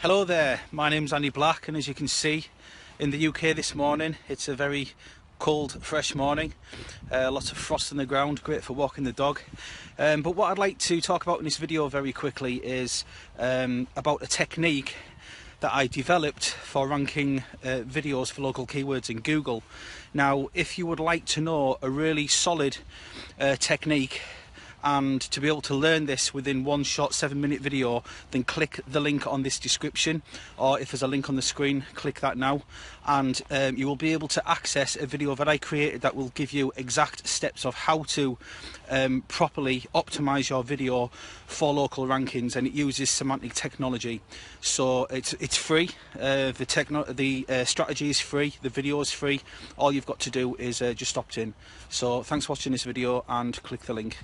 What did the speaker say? Hello there, my name's Andy Black, and as you can see in the UK this morning, it's a very cold, fresh morning, lots of frost on the ground, great for walking the dog. But what I'd like to talk about in this video very quickly is about a technique that I developed for ranking videos for local keywords in Google. Now, if you would like to know a really solid technique and to be able to learn this within one short 7-minute video, then click the link on this description, or if there's a link on the screen, click that now, and you will be able to access a video that I created that will give you exact steps of how to properly optimize your video for local rankings. And it uses semantic technology, so it's free. The strategy is free, the video is free. All you've got to do is just opt in. So thanks for watching this video, and click the link.